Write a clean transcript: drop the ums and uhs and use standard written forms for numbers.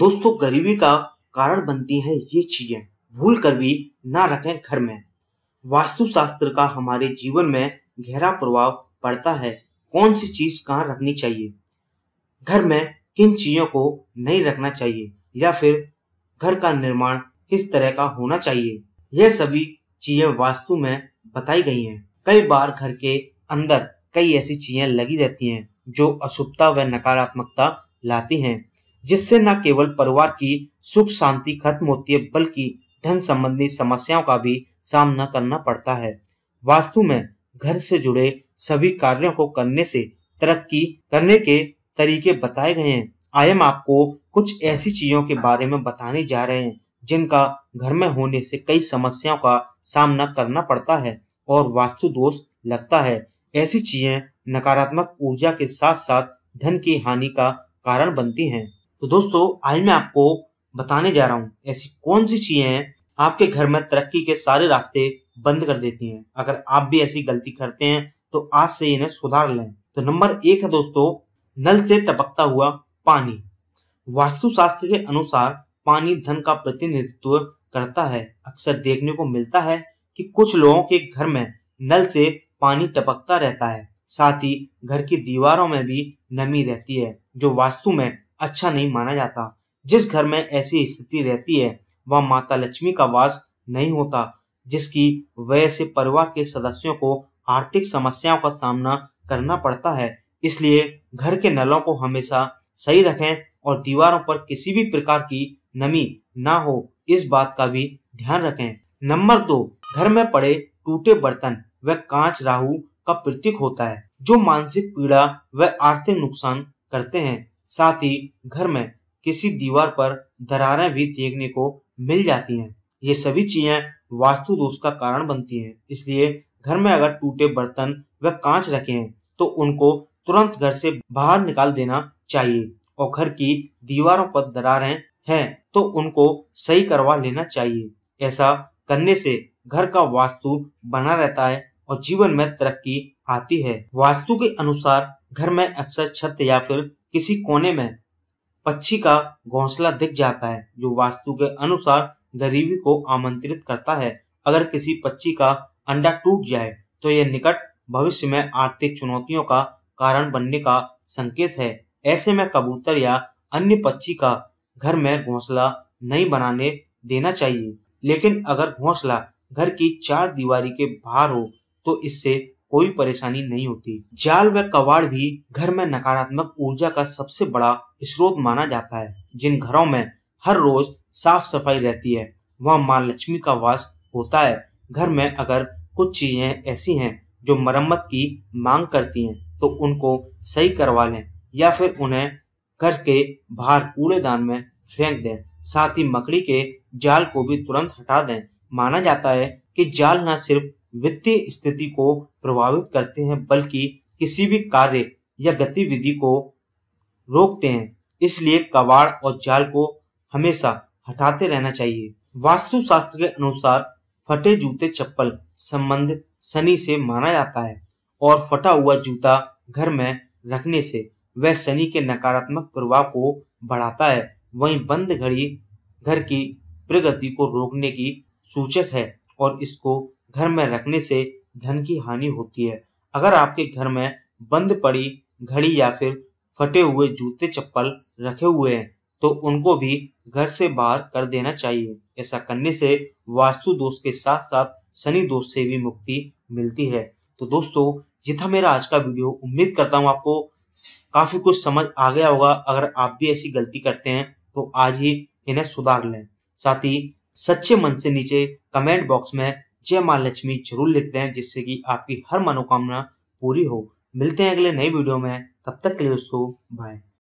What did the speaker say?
दोस्तों गरीबी का कारण बनती है ये चीजें, भूल कर भी ना रखें घर में। वास्तु शास्त्र का हमारे जीवन में गहरा प्रभाव पड़ता है। कौन सी चीज कहाँ रखनी चाहिए, घर में किन चीजों को नहीं रखना चाहिए, या फिर घर का निर्माण किस तरह का होना चाहिए, यह सभी चीजें वास्तु में बताई गई हैं। कई बार घर के अंदर कई ऐसी चीजें लगी रहती हैं जो अशुभता व नकारात्मकता लाती हैं, जिससे न केवल परिवार की सुख शांति खत्म होती है बल्कि धन संबंधी समस्याओं का भी सामना करना पड़ता है। वास्तु में घर से जुड़े सभी कार्यों को करने से तरक्की करने के तरीके बताए गए हैं। आज हम आपको कुछ ऐसी चीजों के बारे में बताने जा रहे हैं जिनका घर में होने से कई समस्याओं का सामना करना पड़ता है और वास्तु दोष लगता है। ऐसी चीजें नकारात्मक ऊर्जा के साथ साथ धन की हानि का कारण बनती हैं। तो दोस्तों आज मैं आपको बताने जा रहा हूँ ऐसी कौन सी चीजें हैं आपके घर में तरक्की के सारे रास्ते बंद कर देती हैं। अगर आप भी ऐसी गलती करते हैं तो आज से इन्हें सुधार लें। तो नंबर 1 है दोस्तों, नल से टपकता हुआ पानी। वास्तुशास्त्र के अनुसार पानी धन का प्रतिनिधित्व करता है। अक्सर देखने को मिलता है कि कुछ लोगों के घर में नल से पानी टपकता रहता है। साथ ही घर की दीवारों में भी नमी रहती है, जो वास्तु में अच्छा नहीं माना जाता। जिस घर में ऐसी स्थिति रहती है वहां माता लक्ष्मी का वास नहीं होता, जिसकी वजह से परिवार के सदस्यों को आर्थिक समस्याओं का सामना करना पड़ता है। इसलिए घर के नलों को हमेशा सही रखें और दीवारों पर किसी भी प्रकार की नमी ना हो, इस बात का भी ध्यान रखें। नंबर 2, घर में पड़े टूटे बर्तन व कांच राहु का प्रतीक होता है, जो मानसिक पीड़ा व आर्थिक नुकसान करते हैं। साथ ही घर में किसी दीवार पर दरारें भी देखने को मिल जाती हैं। ये सभी चीजें वास्तु दोष का कारण बनती हैं। इसलिए घर में अगर टूटे बर्तन व कांच रखे हैं तो उनको तुरंत घर से बाहर निकाल देना चाहिए और घर की दीवारों पर दरारें हैं तो उनको सही करवा लेना चाहिए। ऐसा करने से घर का वास्तु बना रहता है और जीवन में तरक्की आती है। वास्तु के अनुसार घर में अक्सर छत या फिर किसी कोने में पक्षी का घोंसला दिख जाता है, जो वास्तु के अनुसार गरीबी को आमंत्रित करता है। अगर किसी पक्षी का अंडा टूट जाए तो यह निकट भविष्य में आर्थिक चुनौतियों का कारण बनने का संकेत है। ऐसे में कबूतर या अन्य पक्षी का घर में घोंसला नहीं बनाने देना चाहिए, लेकिन अगर घोंसला घर की 4 दीवारी के बाहर हो तो इससे कोई परेशानी नहीं होती। जाल व कबाड़ भी घर में नकारात्मक ऊर्जा का सबसे बड़ा स्रोत माना जाता है। जिन घरों में हर रोज साफ सफाई रहती है वहां मां लक्ष्मी का वास होता है। घर में अगर कुछ चीजें ऐसी हैं जो मरम्मत की मांग करती हैं तो उनको सही करवा लें या फिर उन्हें घर के बाहर कूड़ेदान में फेंक दें। साथ ही मकड़ी के जाल को भी तुरंत हटा दें। माना जाता है कि जाल न सिर्फ वित्तीय स्थिति को प्रभावित करते हैं बल्कि किसी भी कार्य या गतिविधि को रोकते हैं। इसलिए कबाड़ और जाल को हमेशा हटाते रहना चाहिए। वास्तु शास्त्र के अनुसार फटे जूते चप्पल संबंध शनि से माना जाता है और फटा हुआ जूता घर में रखने से वह शनि के नकारात्मक प्रभाव को बढ़ाता है। वहीं बंद घड़ी घर की प्रगति को रोकने की सूचक है और इसको घर में रखने से धन की हानि होती है। अगर आपके घर में बंद पड़ी घड़ी या फिर फटे हुए जूते चप्पल रखे हुए हैं तो उनको भी घर से बाहर कर देना चाहिए। ऐसा करने से वास्तु दोष के साथ साथ शनि दोष से भी मुक्ति मिलती है। तो दोस्तों ये था मेरा आज का वीडियो। उम्मीद करता हूँ आपको काफी कुछ समझ आ गया होगा। अगर आप भी ऐसी गलती करते हैं तो आज ही इन्हें सुधार लें। साथ ही सच्चे मन से नीचे कमेंट बॉक्स में जय मां लक्ष्मी जरूर लिखते हैं, जिससे कि आपकी हर मनोकामना पूरी हो। मिलते हैं अगले नए वीडियो में, तब तक के लिए दोस्तों बाय।